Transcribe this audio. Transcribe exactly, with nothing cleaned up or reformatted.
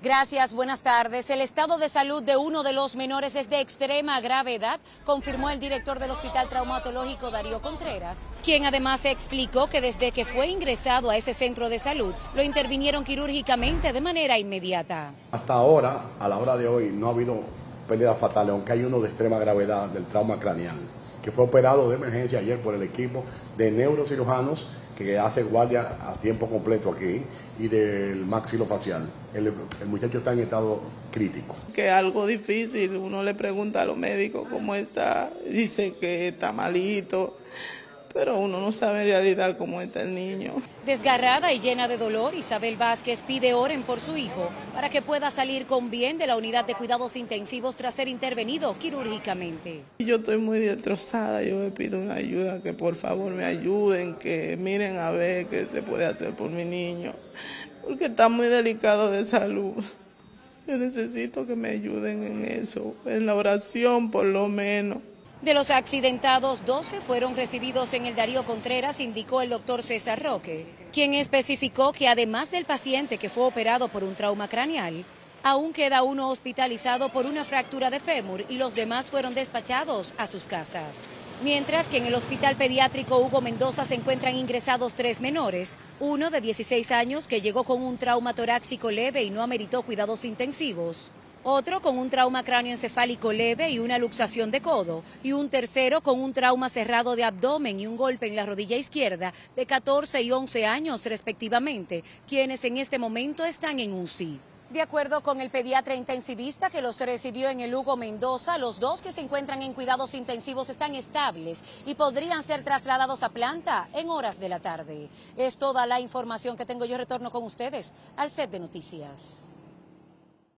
Gracias, buenas tardes. El estado de salud de uno de los menores es de extrema gravedad, confirmó el director del Hospital Traumatológico Darío Contreras, quien además explicó que desde que fue ingresado a ese centro de salud, lo intervinieron quirúrgicamente de manera inmediata. Hasta ahora, a la hora de hoy, no ha habido pérdidas fatales, aunque hay uno de extrema gravedad del trauma craneal, que fue operado de emergencia ayer por el equipo de neurocirujanos que hace guardia a tiempo completo aquí, y del maxilofacial. El, el muchacho está en estado crítico. Que es algo difícil, uno le pregunta a los médicos cómo está, dice que está malito, pero uno no sabe en realidad cómo está el niño. Desgarrada y llena de dolor, Isabel Vázquez pide oren por su hijo para que pueda salir con bien de la unidad de cuidados intensivos tras ser intervenido quirúrgicamente. Yo estoy muy destrozada, yo le pido una ayuda, que por favor me ayuden, que miren a ver qué se puede hacer por mi niño, porque está muy delicado de salud. Yo necesito que me ayuden en eso, en la oración por lo menos. De los accidentados, doce fueron recibidos en el Darío Contreras, indicó el doctor César Roque, quien especificó que además del paciente que fue operado por un trauma craneal, aún queda uno hospitalizado por una fractura de fémur y los demás fueron despachados a sus casas. Mientras que en el Hospital Pediátrico Hugo Mendoza se encuentran ingresados tres menores, uno de dieciséis años que llegó con un trauma torácico leve y no ameritó cuidados intensivos, otro con un trauma cráneoencefálico leve y una luxación de codo, y un tercero con un trauma cerrado de abdomen y un golpe en la rodilla izquierda, de catorce y once años respectivamente, quienes en este momento están en U C I. De acuerdo con el pediatra intensivista que los recibió en el Hugo Mendoza, los dos que se encuentran en cuidados intensivos están estables y podrían ser trasladados a planta en horas de la tarde. Es toda la información que tengo. Yo retorno con ustedes al set de noticias.